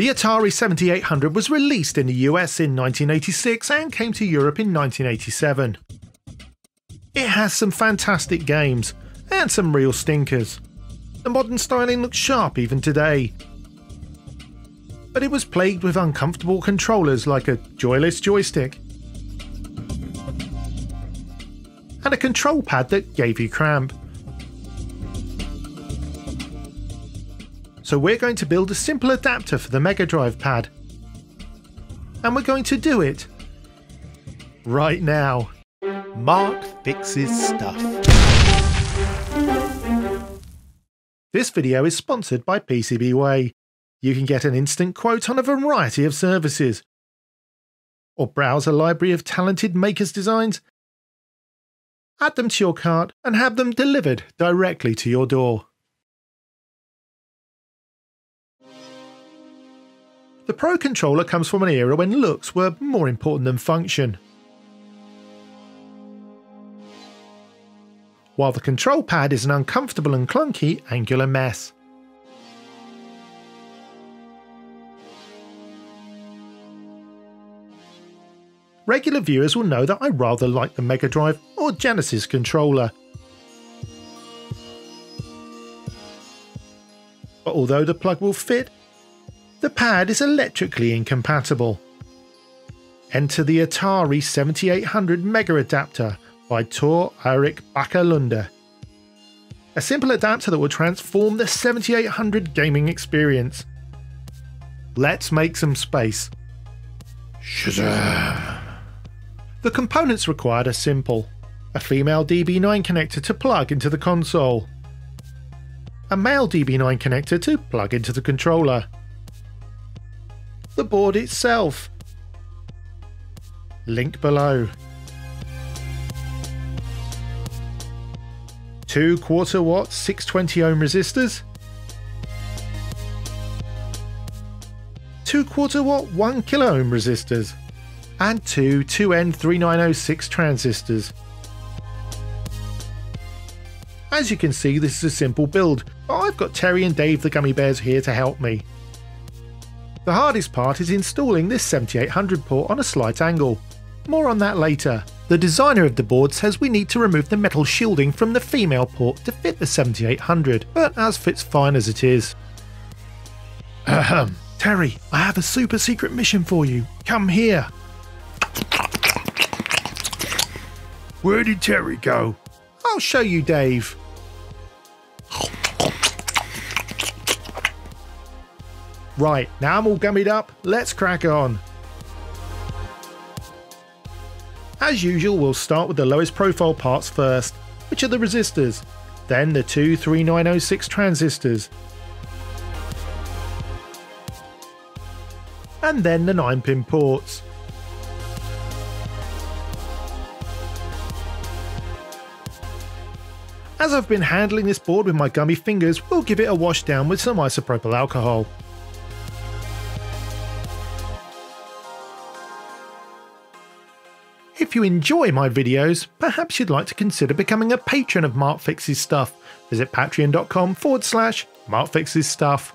The Atari 7800 was released in the US in 1986 and came to Europe in 1987. It has some fantastic games, and some real stinkers. The modern styling looks sharp even today. But it was plagued with uncomfortable controllers like a joyless joystick, and a control pad that gave you cramp. So we're going to build a simple adapter for the Mega Drive pad. And we're going to do it right now. Mark fixes stuff. This video is sponsored by PCBWay. You can get an instant quote on a variety of services, or browse a library of talented makers' designs, add them to your cart, and have them delivered directly to your door. The Pro controller comes from an era when looks were more important than function, while the control pad is an uncomfortable and clunky angular mess. Regular viewers will know that I rather like the Mega Drive or Genesis controller. But although the plug will fit, the pad is electrically incompatible. Enter the Atari 7800 Mega Adapter by Tor-Eirik Bakke Lunde. A simple adapter that will transform the 7800 gaming experience. Let's make some space. Shazam! The components required are simple. A female DB9 connector to plug into the console. A male DB9 connector to plug into the controller. The board itself. Link below. 2 quarter watt 620 ohm resistors. 2 quarter watt 1 kilo ohm resistors. And 2 2N3906 transistors. As you can see, this is a simple build, but I've got Terry and Dave the Gummy Bears here to help me. The hardest part is installing this 7800 port on a slight angle. More on that later. The designer of the board says we need to remove the metal shielding from the female port to fit the 7800, but as fits fine as it is. Terry, I have a super secret mission for you. Come here. Where did Terry go? I'll show you, Dave. Right, now I'm all gummied up, let's crack on. As usual, we'll start with the lowest profile parts first, which are the resistors, then the 2 3906 transistors, and then the 9-pin ports. As I've been handling this board with my gummy fingers, we'll give it a wash down with some isopropyl alcohol. If you enjoy my videos, perhaps you'd like to consider becoming a patron of Mark Fixes Stuff. Visit patreon.com/Mark Fixes Stuff.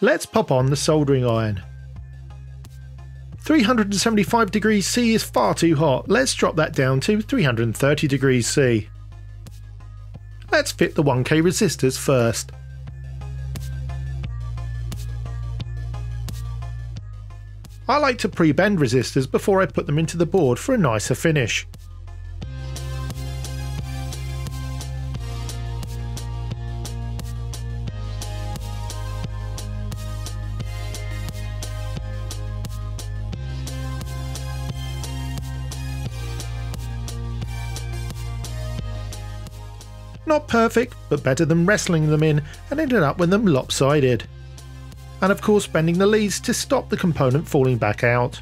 Let's pop on the soldering iron. 375 degrees C is far too hot. Let's drop that down to 330 degrees C. Let's fit the 1K resistors first. I like to pre-bend resistors before I put them into the board for a nicer finish. Not perfect, but better than wrestling them in and ended up with them lopsided. And of course bending the leads to stop the component falling back out.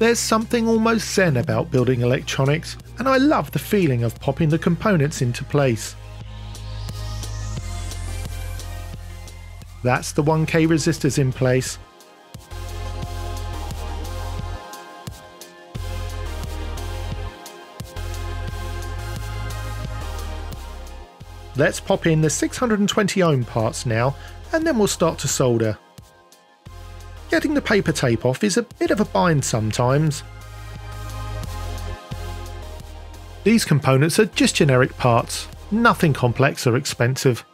There's something almost zen about building electronics, and I love the feeling of popping the components into place. That's the 1K resistors in place. Let's pop in the 620 ohm parts now, and then we'll start to solder. Getting the paper tape off is a bit of a bind sometimes. These components are just generic parts, nothing complex or expensive.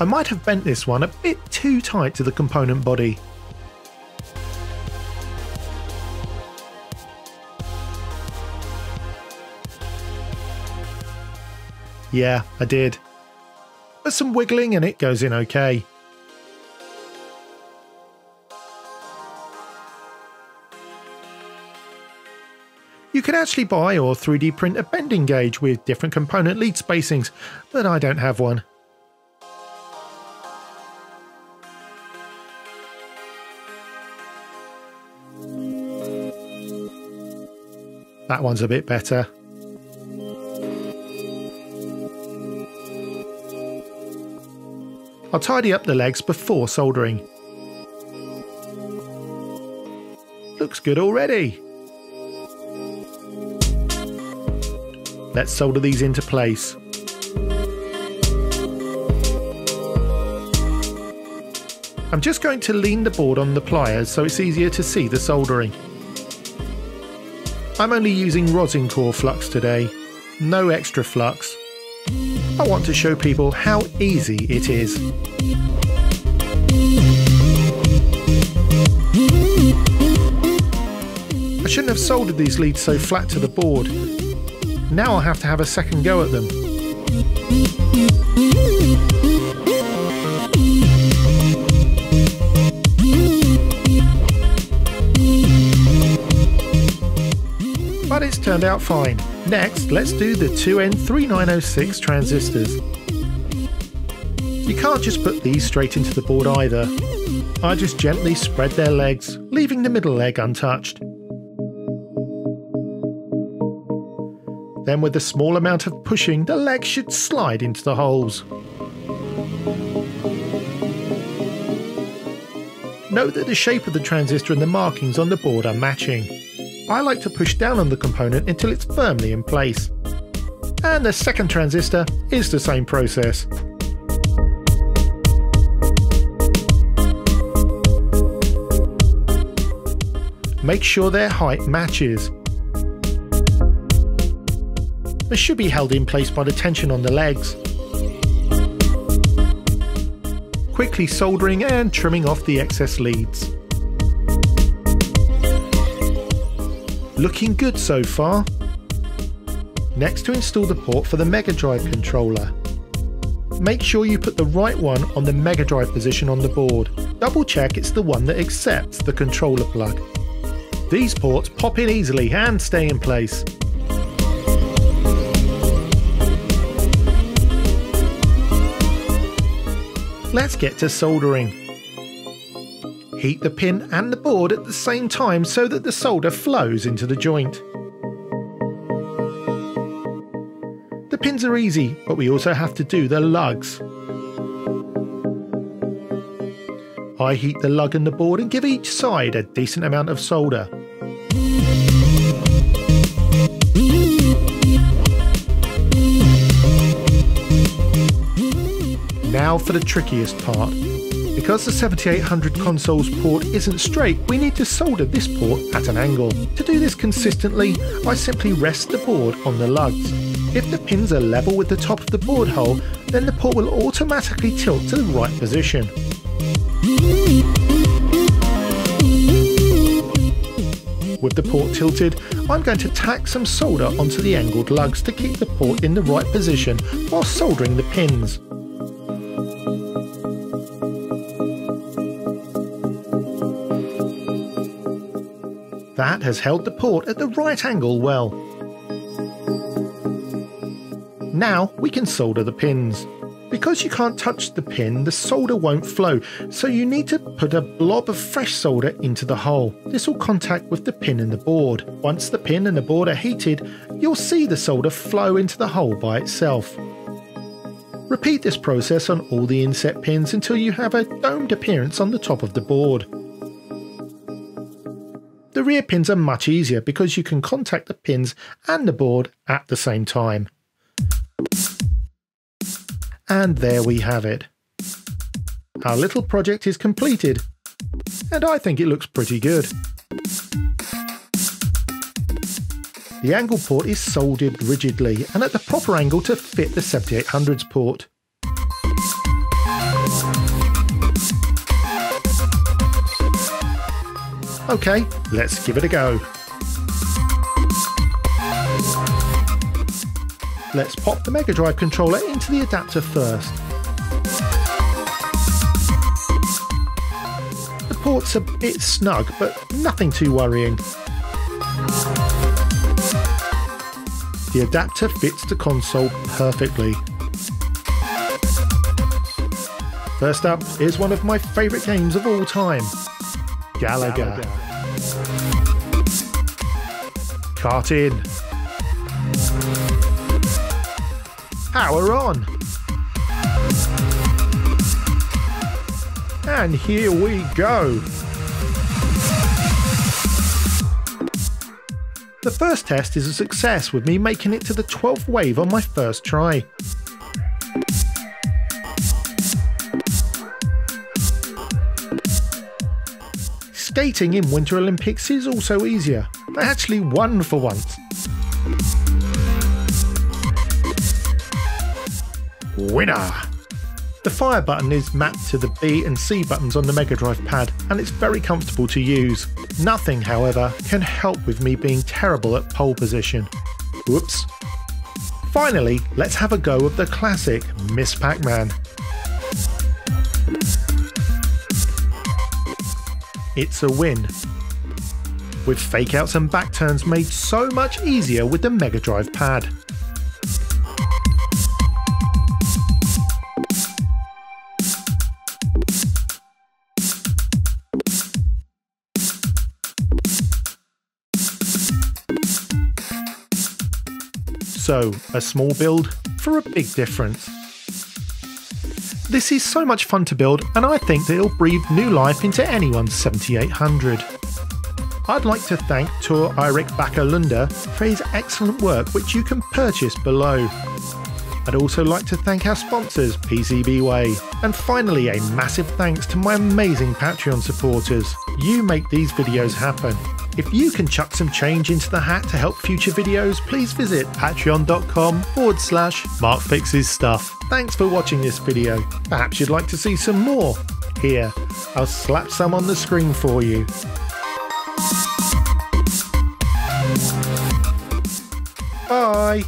I might have bent this one a bit too tight to the component body. Yeah, I did. But some wiggling and it goes in okay. You can actually buy or 3D print a bending gauge with different component lead spacings, but I don't have one. That one's a bit better. I'll tidy up the legs before soldering. Looks good already. Let's solder these into place. I'm just going to lean the board on the pliers so it's easier to see the soldering. I'm only using rosin core flux today, no extra flux. I want to show people how easy it is. I shouldn't have soldered these leads so flat to the board. Now I'll have to have a second go at them. But it's turned out fine. Next, let's do the 2N3906 transistors. You can't just put these straight into the board either. I just gently spread their legs, leaving the middle leg untouched. Then with a small amount of pushing, the legs should slide into the holes. Note that the shape of the transistor and the markings on the board are matching. I like to push down on the component until it's firmly in place. And the second transistor is the same process. Make sure their height matches. They should be held in place by the tension on the legs. Quickly soldering and trimming off the excess leads. Looking good so far. Next, to install the port for the Mega Drive controller. Make sure you put the right one on the Mega Drive position on the board. Double check it's the one that accepts the controller plug. These ports pop in easily and stay in place. Let's get to soldering. Heat the pin and the board at the same time so that the solder flows into the joint. The pins are easy, but we also have to do the lugs. I heat the lug and the board and give each side a decent amount of solder. Now for the trickiest part. Because the 7800 console's port isn't straight, we need to solder this port at an angle. To do this consistently, I simply rest the board on the lugs. If the pins are level with the top of the board hole, then the port will automatically tilt to the right position. With the port tilted, I'm going to tack some solder onto the angled lugs to keep the port in the right position while soldering the pins. That has held the port at the right angle well. Now we can solder the pins. Because you can't touch the pin, the solder won't flow, so you need to put a blob of fresh solder into the hole. This will contact with the pin and the board. Once the pin and the board are heated, you'll see the solder flow into the hole by itself. Repeat this process on all the inset pins until you have a domed appearance on the top of the board. The rear pins are much easier because you can contact the pins and the board at the same time. And there we have it. Our little project is completed, and I think it looks pretty good. The angle port is soldered rigidly and at the proper angle to fit the 7800's port. Okay, let's give it a go. Let's pop the Mega Drive controller into the adapter first. The port's a bit snug, but nothing too worrying. The adapter fits the console perfectly. First up is one of my favourite games of all time, Galaga. Cart in. Power on. And here we go. The first test is a success, with me making it to the 12th wave on my first try. Skating in Winter Olympics is also easier. I actually won for once. Winner! The fire button is mapped to the B and C buttons on the Mega Drive pad, and it's very comfortable to use. Nothing, however, can help with me being terrible at pole position. Whoops. Finally, let's have a go of the classic Miss Pac-Man. It's a win, with fakeouts and backturns made so much easier with the Mega Drive pad. So, a small build for a big difference. This is so much fun to build, and I think that it'll breathe new life into anyone's 7800. I'd like to thank Tor-Eirik Bakke Lunde for his excellent work, which you can purchase below. I'd also like to thank our sponsors, PCBWay. And finally, a massive thanks to my amazing Patreon supporters. You make these videos happen. If you can chuck some change into the hat to help future videos, please visit patreon.com/markfixesstuff. Thanks for watching this video. Perhaps you'd like to see some more. Here, I'll slap some on the screen for you. Bye!